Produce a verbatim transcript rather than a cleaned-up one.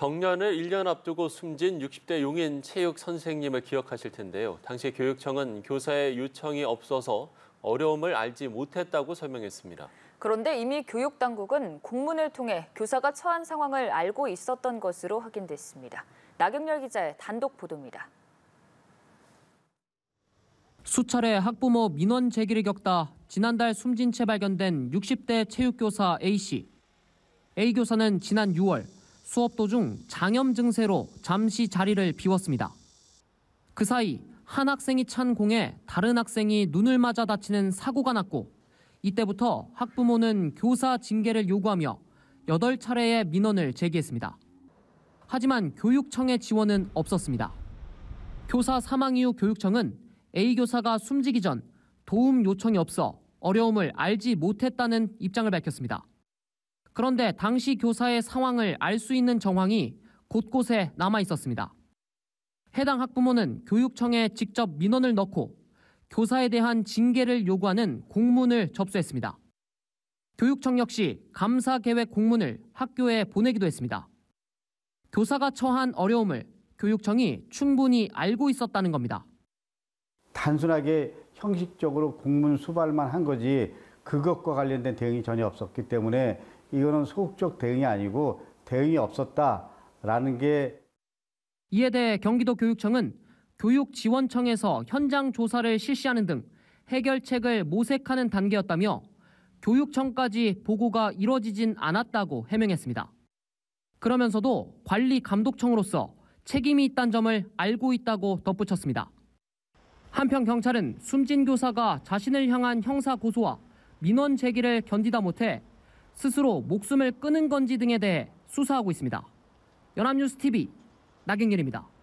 정년을 일 년 앞두고 숨진 육십 대 용인 체육 선생님을 기억하실 텐데요. 당시 교육청은 교사의 요청이 없어서 어려움을 알지 못했다고 설명했습니다. 그런데 이미 교육당국은 공문을 통해 교사가 처한 상황을 알고 있었던 것으로 확인됐습니다. 나경렬 기자의 단독 보도입니다. 수차례 학부모 민원 제기를 겪다 지난달 숨진 채 발견된 육십 대 체육교사 A씨. A 교사는 지난 유월 수업 도중 장염 증세로 잠시 자리를 비웠습니다. 그 사이 한 학생이 찬 공에 다른 학생이 눈을 맞아 다치는 사고가 났고 이때부터 학부모는 교사 징계를 요구하며 여덟 차례의 민원을 제기했습니다. 하지만 교육청의 지원은 없었습니다. 교사 사망 이후 교육청은 A 교사가 숨지기 전 도움 요청이 없어 어려움을 알지 못했다는 입장을 밝혔습니다. 그런데 당시 교사의 상황을 알 수 있는 정황이 곳곳에 남아 있었습니다. 해당 학부모는 교육청에 직접 민원을 넣고 교사에 대한 징계를 요구하는 공문을 접수했습니다. 교육청 역시 감사 계획 공문을 학교에 보내기도 했습니다. 교사가 처한 어려움을 교육청이 충분히 알고 있었다는 겁니다. 단순하게 형식적으로 공문 수발만 한 거지 그것과 관련된 대응이 전혀 없었기 때문에 이거는 소극적 대응이 아니고 대응이 없었다라는 게. 이에 대해 경기도 교육청은 교육지원청에서 현장 조사를 실시하는 등 해결책을 모색하는 단계였다며 교육청까지 보고가 이뤄지진 않았다고 해명했습니다. 그러면서도 관리감독청으로서 책임이 있다는 점을 알고 있다고 덧붙였습니다. 한편 경찰은 숨진 교사가 자신을 향한 형사 고소와 민원 제기를 견디다 못해 스스로 목숨을 끊은 건지 등에 대해 수사하고 있습니다. 연합뉴스티비 나경렬입니다.